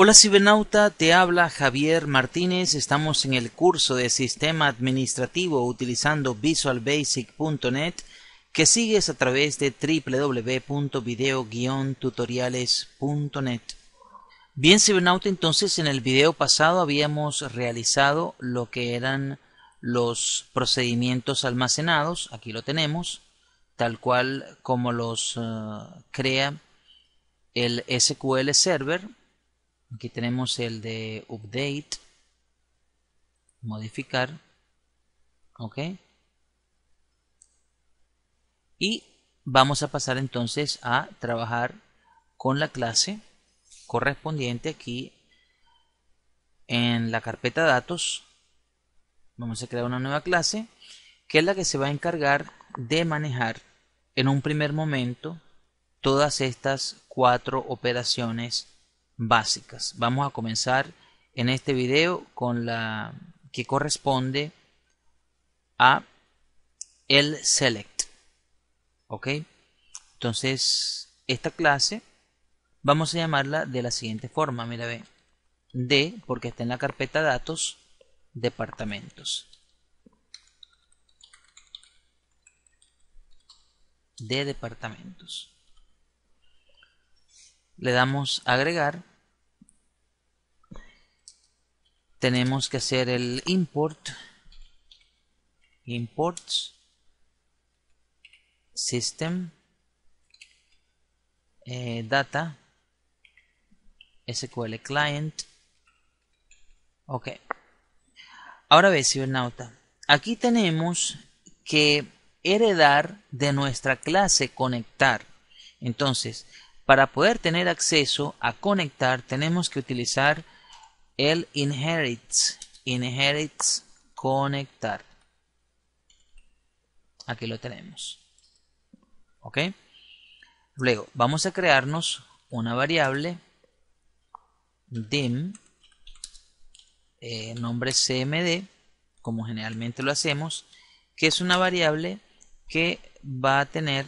Hola cibernauta, te habla Javier Martínez. Estamos en el curso de Sistema Administrativo utilizando Visual Basic.NET que sigues a través de www.video-tutoriales.net. Bien cibernauta, entonces en el video pasado habíamos realizado lo que eran los procedimientos almacenados. Aquí lo tenemos, tal cual como los crea el SQL Server. Aquí tenemos el de update, modificar, ok. Y vamos a pasar entonces a trabajar con la clase correspondiente aquí en la carpeta datos. Vamos a crear una nueva clase que es la que se va a encargar de manejar en un primer momento todas estas 4 operaciones básicas. Vamos a comenzar en este video con la que corresponde a el select, ok. Entonces esta clase vamos a llamarla de la siguiente forma, mira, ve, D porque está en la carpeta datos, departamentos, de departamentos. Le damos agregar. Tenemos que hacer el imports system data SQL client. Ok. Ahora ve, cibernauta. Aquí tenemos que heredar de nuestra clase conectar. Entonces, para poder tener acceso a conectar tenemos que utilizar el inherits conectar. Aquí lo tenemos, ok. Luego vamos a crearnos una variable dim, nombre cmd como generalmente lo hacemos, que es una variable que va a tener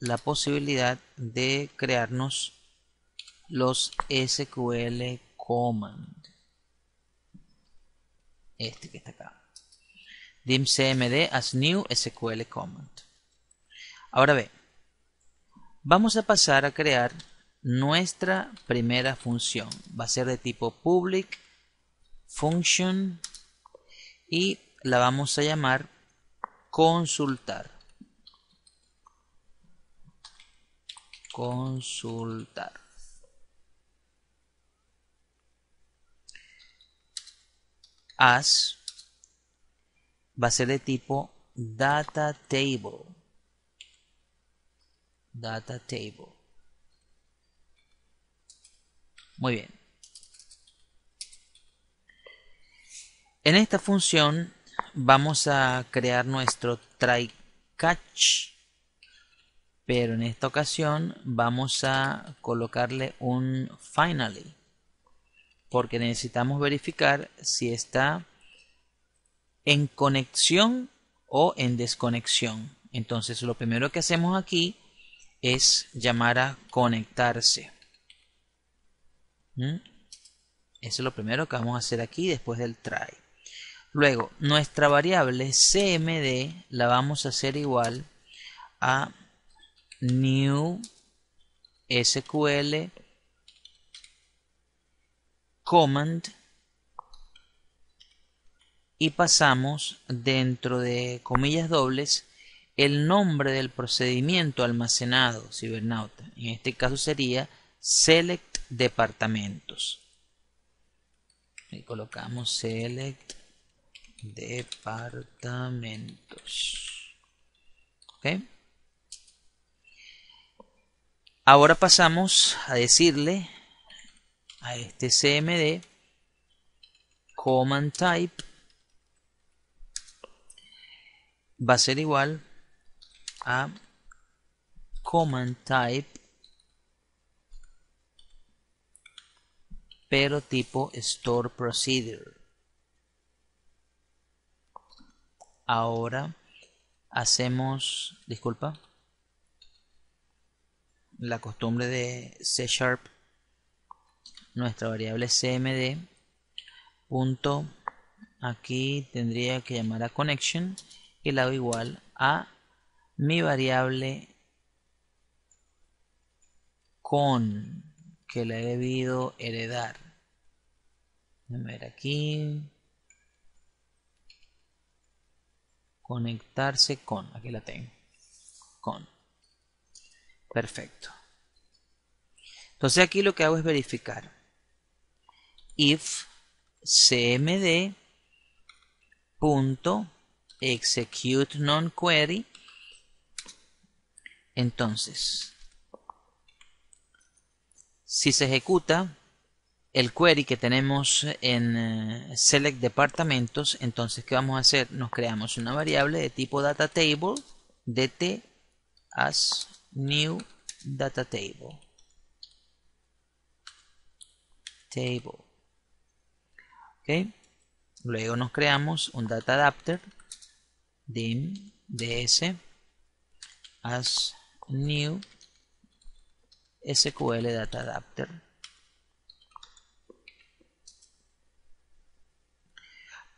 la posibilidad de crearnos los SQL command, este que está acá, dim cmd as new SQL command. Ahora ve, vamos a pasar a crear nuestra primera función, va a ser de tipo public function y la vamos a llamar consultar. As va a ser de tipo Data Table. Data Table. Muy bien. En esta función vamos a crear nuestro try catch, pero en esta ocasión vamos a colocarle un finally porque necesitamos verificar si está en conexión o en desconexión. Entonces lo primero que hacemos aquí es llamar a conectarse. Eso es lo primero que vamos a hacer aquí después del try. Luego nuestra variable cmd la vamos a hacer igual a new SQL command y pasamos dentro de comillas dobles el nombre del procedimiento almacenado, cibernauta. En este caso sería select departamentos. Y colocamos select departamentos. ¿Ok? Ahora pasamos a decirle a este cmd command type va a ser igual a command type pero tipo store procedure. Ahora hacemos, disculpa, la costumbre de C# nuestra variable cmd. Punto, aquí tendría que llamar a connection y la hago igual a mi variable con, que le he debido heredar. A ver aquí. Conectarse con, aquí la tengo. Con. Perfecto. Entonces aquí lo que hago es verificar. If cmd punto execute non query. Entonces, si se ejecuta el query que tenemos en select departamentos, entonces ¿qué vamos a hacer? Nos creamos una variable de tipo data table, dt as new data table. Ok. Luego nos creamos un data adapter, dim ds as new SQL Data Adapter.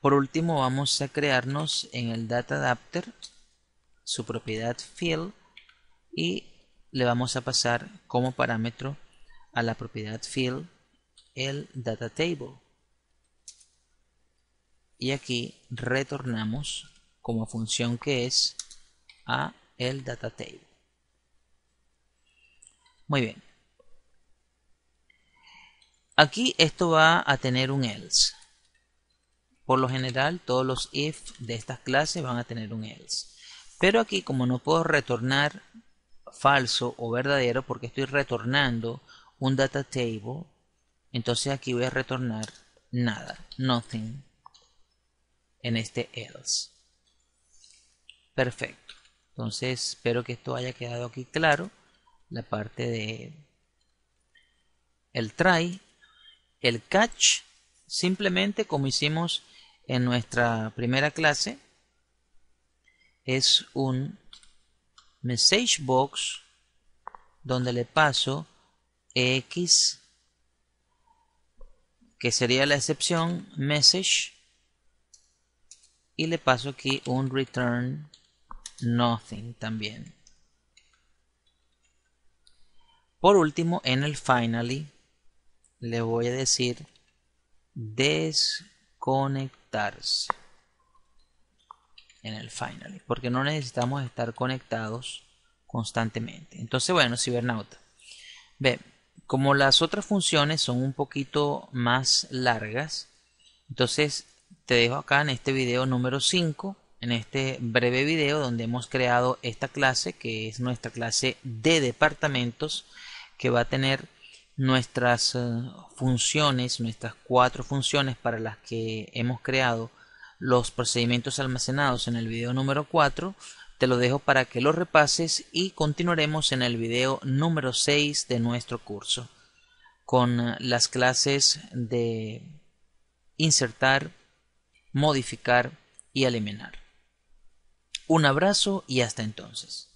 Por último vamos a crearnos en el Data Adapter su propiedad field y le vamos a pasar como parámetro a la propiedad field el Data Table. Y aquí retornamos como función que es a el Data Table. Muy bien. Aquí esto va a tener un else. Por lo general todos los if de estas clases van a tener un else. Pero aquí como no puedo retornar falso o verdadero porque estoy retornando un data table, entonces aquí voy a retornar nada, nothing, en este else. Perfecto. Entonces espero que esto haya quedado aquí claro. La parte de el try, el catch, simplemente como hicimos en nuestra primera clase, es un message box donde le paso x, que sería la excepción, message, y le paso aquí un return nothing también. Por último, en el finally, le voy a decir desconectarse. En el finally, porque no necesitamos estar conectados constantemente. Entonces, bueno, cibernauta. Ve, como las otras funciones son un poquito más largas, entonces te dejo acá en este video número 5, en este breve video donde hemos creado esta clase, que es nuestra clase de departamentos, que va a tener nuestras funciones, nuestras 4 funciones para las que hemos creado los procedimientos almacenados en el video número 4. Te lo dejo para que lo repases y continuaremos en el video número 6 de nuestro curso con las clases de insertar, modificar y eliminar. Un abrazo y hasta entonces.